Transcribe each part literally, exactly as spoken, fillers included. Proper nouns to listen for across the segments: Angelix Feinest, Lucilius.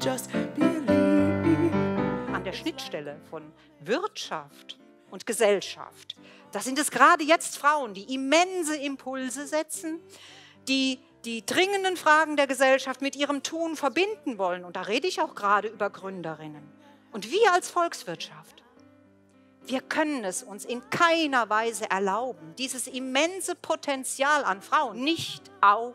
just believe. An der Schnittstelle von Wirtschaft und Gesellschaft. Das sind es gerade jetzt Frauen, die immense Impulse setzen, die die dringenden Fragen der Gesellschaft mit ihrem Tun verbinden wollen. Und da rede ich auch gerade über Gründerinnen. Und wir als Volkswirtschaft, wir können es uns in keiner Weise erlauben, dieses immense Potenzial an Frauen nicht auch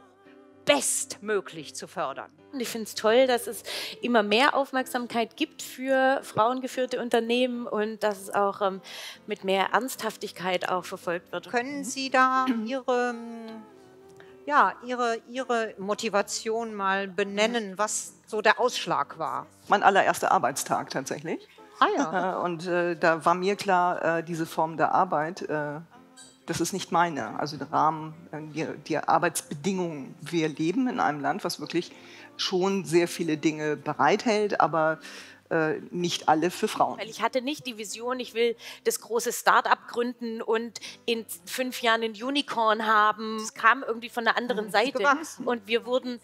bestmöglich zu fördern. Ich finde es toll, dass es immer mehr Aufmerksamkeit gibt für frauengeführte Unternehmen und dass es auch ähm, mit mehr Ernsthaftigkeit auch verfolgt wird. Können Sie da Ihre, ja, Ihre, Ihre Motivation mal benennen, was so der Ausschlag war? Mein allererster Arbeitstag tatsächlich. Ah, ja. Und äh, da war mir klar, äh, diese Form der Arbeit, äh, das ist nicht meine. Also der Rahmen, äh, die, die Arbeitsbedingungen. Wir leben in einem Land, was wirklich schon sehr viele Dinge bereithält, aber äh, nicht alle für Frauen. Weil ich hatte nicht die Vision, ich will das große Start-up gründen und in fünf Jahren ein Unicorn haben. Es kam irgendwie von der anderen Seite. Gewachsen. Und wir wurden,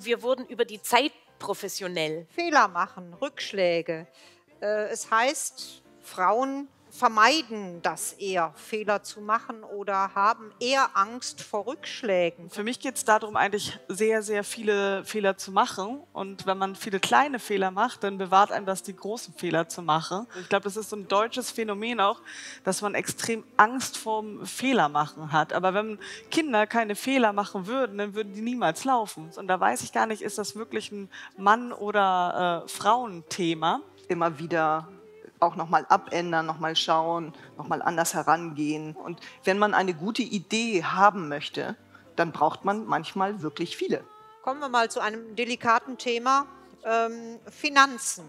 wir wurden über die Zeit professionell. Fehler machen, Rückschläge. Es heißt, Frauen vermeiden das eher, Fehler zu machen oder haben eher Angst vor Rückschlägen. Für mich geht es darum, eigentlich sehr, sehr viele Fehler zu machen. Und wenn man viele kleine Fehler macht, dann bewahrt einem das, die großen Fehler zu machen. Ich glaube, das ist so ein deutsches Phänomen auch, dass man extrem Angst vorm Fehlermachen hat. Aber wenn Kinder keine Fehler machen würden, dann würden die niemals laufen. Und da weiß ich gar nicht, ist das wirklich ein Mann- oder äh, Frauenthema? Immer wieder auch nochmal abändern, nochmal schauen, nochmal anders herangehen. Und wenn man eine gute Idee haben möchte, dann braucht man manchmal wirklich viele. Kommen wir mal zu einem delikaten Thema, ähm, Finanzen.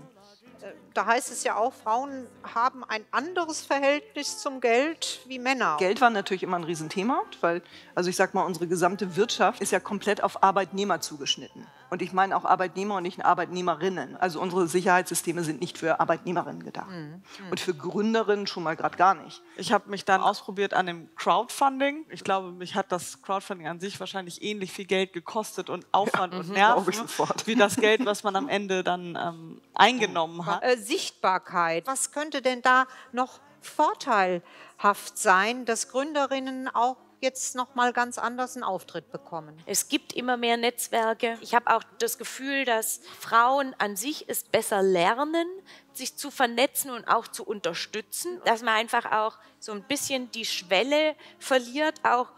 Da heißt es ja auch, Frauen haben ein anderes Verhältnis zum Geld wie Männer. Geld war natürlich immer ein Riesenthema, weil, also ich sag mal, unsere gesamte Wirtschaft ist ja komplett auf Arbeitnehmer zugeschnitten. Und ich meine auch Arbeitnehmer und nicht Arbeitnehmerinnen. Also unsere Sicherheitssysteme sind nicht für Arbeitnehmerinnen gedacht. Mhm. Und für Gründerinnen schon mal gerade gar nicht. Ich habe mich dann ausprobiert an dem Crowdfunding. Ich glaube, mich hat das Crowdfunding an sich wahrscheinlich ähnlich viel Geld gekostet und Aufwand ja, und Nerven wie das Geld, was man am Ende dann ähm, eingenommen hat. Sichtbarkeit. Was könnte denn da noch vorteilhaft sein, dass Gründerinnen auch jetzt noch mal ganz anders einen Auftritt bekommen? Es gibt immer mehr Netzwerke. Ich habe auch das Gefühl, dass Frauen an sich es besser lernen, sich zu vernetzen und auch zu unterstützen. Dass man einfach auch so ein bisschen die Schwelle verliert, auch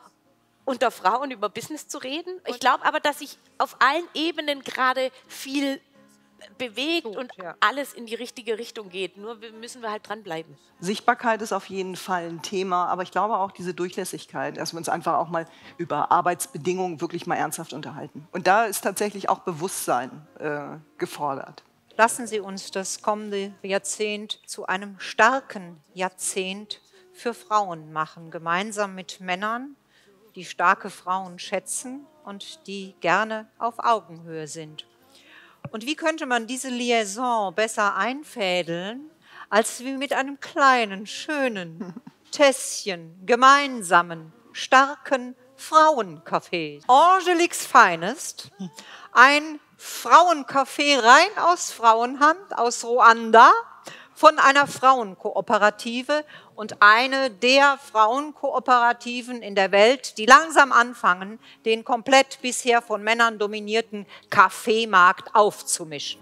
unter Frauen über Business zu reden. Ich glaube aber, dass sich auf allen Ebenen gerade viel bewegt Gut, und ja. alles in die richtige Richtung geht. Nur müssen wir halt dranbleiben. Sichtbarkeit ist auf jeden Fall ein Thema, aber ich glaube auch diese Durchlässigkeit, dass wir uns einfach auch mal über Arbeitsbedingungen wirklich mal ernsthaft unterhalten. Und da ist tatsächlich auch Bewusstsein äh, gefordert. Lassen Sie uns das kommende Jahrzehnt zu einem starken Jahrzehnt für Frauen machen, gemeinsam mit Männern, die starke Frauen schätzen und die gerne auf Augenhöhe sind. Und wie könnte man diese Liaison besser einfädeln, als wie mit einem kleinen, schönen Tässchen, gemeinsamen, starken Frauencafé? Angelix Feinest, ein Frauencafé rein aus Frauenhand, aus Ruanda, von einer Frauenkooperative und eine der Frauenkooperativen in der Welt, die langsam anfangen, den komplett bisher von Männern dominierten Kaffeemarkt aufzumischen.